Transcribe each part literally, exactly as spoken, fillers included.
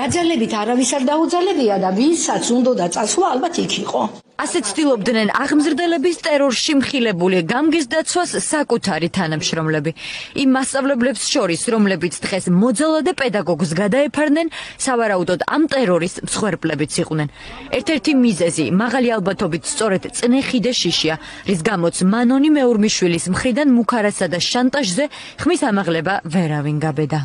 დაძალებით არავისად დაუძალებია და ვისაც უნდა დაწასვა ალბათ იქ იყო. Ასე ცდილობდნენ აღმზრდელების ტერორში მხილებული გამგის დაცვას საკუთარი თანამშრომლები. Იმ მასწავლებლებს შორის, რომლებიც დღეს მოძალა და პედაგოგს გადაეფარნენ, სავარაუდოდ ამ ტერორის მსხვერპლებიც იყვნენ. Ერთ-ერთი მიზეზი მაღალი ალბათობით სწორედ წნეხი და შიშია, რის გამოც მანონი მეურმიშვილის მხრიდან მუქარასა და შანტაჟზე ხმის ამაღლება ვერავინ გაბედა.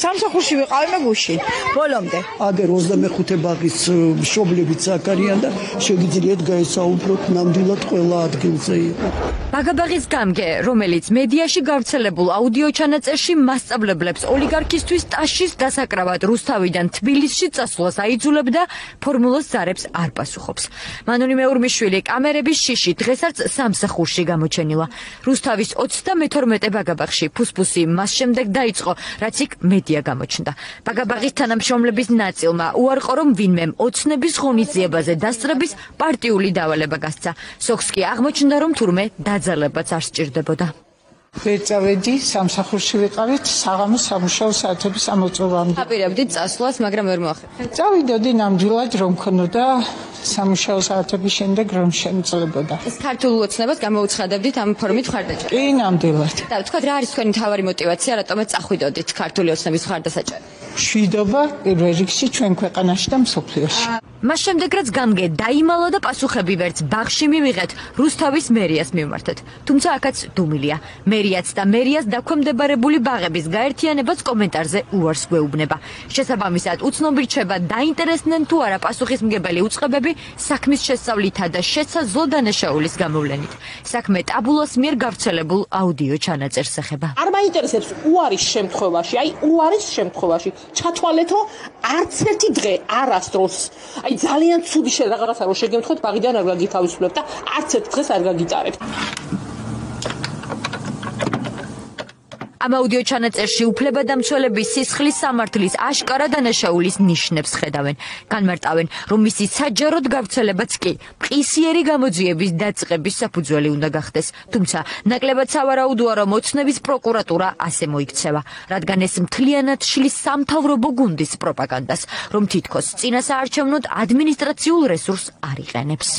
სამსახურში ვიყავი მე გუშინ, ბოლომდე. აგერ ოცდამეხუთე ბაღის მშობლებიც აქარიან და შეგიძლიათ გაესაუბროთ ნამდვილად ყველა ადგილზე იყო. ბაგაბაღის გამგე, რომელიც მედიაში გავრცელებულ აუდიო ჩანაწერში მასწავლებლებს ოლიგარქისთვის ტაშის დასაკრავად რუსთავიდან თბილისში წასვლას აიძულებდა, ფორმულას ზარებს არ პასუხობს. მანონი მეურმიშვილი კამერების შიში დღესაც სამსახურში გამოჩენილა. რუსთავის ოცდამეთორმეტე ბაგაბაღში ფუსფუსი მას შემდეგ დაიწყო, რაც იქ მედია გამოჩნდა. ბაგაბაღის თანამშრომლების ნაწილმა უარყო, რომ ვინმემ ოცნების ღონისძიებაზე დასწრების პარტიული დავალება გასცა. ზოგს კი აღმოჩნდა, რომ თურმე დაძალებაც არ სჭირდებოდა. ვეწავედი, სამსახურში ვიყავით საღამოს სამუშაო საათების ამოწურვამდე. აპირებდით წასვლას, მაგრამ ვერ მოახერხეთ. წავიდოდი ნამდვილად, რომ ქონოდა სამუშაო საათების შემდეგ რომ შემიძლებოდა. ეს ქართულ ოცნებას გამოუცხადებდით ამ ფორმით ხარდაჭერა. კი, ნამდვილად. და თქვათ, რა არის თქვენი მთავარი მოტივაცია, რატომაც წახვიდოდით ქართული ოცნების ხარდასაჭერად? შვიდობა პირველ რიგში ჩვენ ქვეყანაში და მსოფლიოში. მას შემდეგ რაც გამგე დაიმალა და პასუხები ვერც ბაღში მივიღეთ, რუსთავის მერიას მივმართეთ. თუმცა აქაც დუმილია. მერიაც და მერიას დაქვემდებარებული ბაღების გაერთიანებას კომენტარზე უარს გვეუბნება. შესაბამისად, უცნობი რჩება დაინტერესდნენ თუ არა პასუხისმგებელი უწყებები საქმის შესწავლითა და შესაძლო დანაშაულის გამოვლენით. საქმე ტაბულას მიერ გავრცელებულ აუდიო ჩანაწერს ეხება. არ მაინტერესებს უარის შემთხვევაში, აი უარის შემთხვევაში ჩათვალეთ, რომ არც ერთი დღე არასდროს, აი ძალიან ცუდი რაღაცა რო შეგემთხვევთ, ბაღიდან არ გაგითავისუფლებთ და არც ერთ დღეს არ გაგიტარებთ. ამ აუდიო ჩანაწერში უფლებადამცველების სისხლის სამართლის აშკარა დანაშაულის ნიშნებს ხედავენ. განმარტავენ, რომ მისი საჯაროდ გავრცელებაც კი მყისიერი გამოძიების დაწყების საფუძველი უნდა გახდეს. თუმცა, ნაკლებად სავარაუდოა, რომ ოცნების პროკურატურა ასე მოიქცევა, რადგან ეს მთლიანად შლის სამთავრობო გუნდის პროპაგანდას, რომ თითქოს წინასაარჩევნოდ ადმინისტრაციულ რესურს არ იყენებს.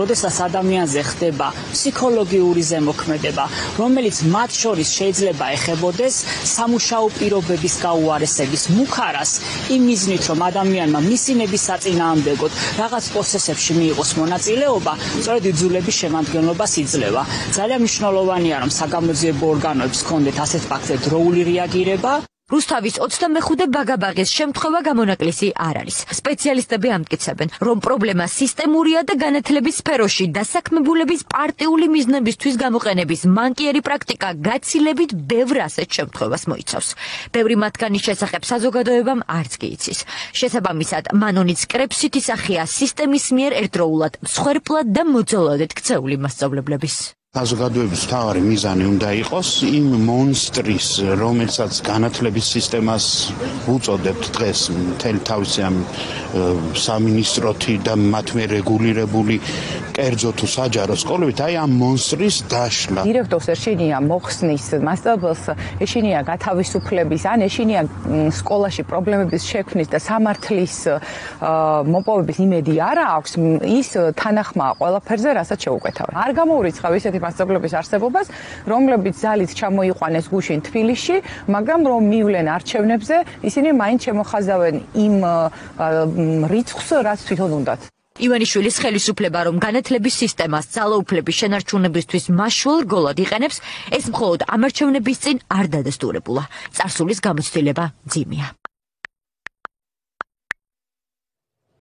როდესაც ადამიანზე ხდება ფსიქოლოგიური ზემოქმედება, რომელიც მათ შორის შეიძლება ეხებოდეს სამუშაო პირობების გაუარესების მუქარას, იმ მიზნით, რომ ადამიანმა მისინების საწინააღმდეგოდ რაღაც პროცესებში მიიღოს მონაწილეობა, სწორედ იძულების შემადგენლობას იძლევა. ძალიან მნიშვნელოვანია, რომ საგამოძიებო ორგანოებს ჰქონდეთ ასეთ ფაქტზე დროული რეაგირება. რუსთავის ოცდამეხუთე ბაგაბაღის შემთხვევა გამონაკლისი არ არის. სპეციალისტები ამტკიცებენ, რომ პრობლემა სისტემურია და განათლების სფეროში დასაქმებულების პარტიული მიზნებისთვის გამოყენების მანკიერი პრაქტიკა გაცილებით ბევრ ასეთ შემთხვევას მოიცავს. ბევრი მათგანის შესახებ საზოგადოებამ არც კი იცის. შესაბამისად, მანონის კრებსიტი სახეა სისტემის მიერ ერთდროულად მსხვერპლად და მოძალადეთ ქცეული მასწავლებლების. საზოგადოების მთავარი მიზანი უნდა იყოს იმ მონსტრის, რომელსაც განათლების სისტემას უწოდებთ დღეს მთელი თავისი ამ სამინისტროთი და მათ მიერ რეგულირებული კერძო თუ საჯარო სკოლებით, აი ამ მონსტრის დაშლა. დირექტორს ეშინია მოხსნის მასწავლებელს, ეშინია გათავისუფლების, ან ეშინია სკოლაში პრობლემების შექმნის და სამართლის მოპოვების იმედი არ აქვს, ის თანახმაა ყველაფერზე, რასაც შეუკვეთავენ. არ გამოურიცხავ ისეთი მასწავლებლის არსებობას, რომლებიც ძალით ჩამოიყვანეს გუშინ თბილისში, მაგრამ რომ მივლენ არჩევნებზე, ისინი მაინც შემოხაზავენ იმ რიცხვს, რაც თვითონ უნდათ. ივანიშვილის ხელისუფლება, რომ განათლების სისტემას ძალაუფლების შენარჩუნებისთვის მაშვალ რგოლად იყენებს, ეს მხოლოდ ამ არჩევნების წინ არ დადასტურებულა. წარსულის გამოცდილება ძიმია.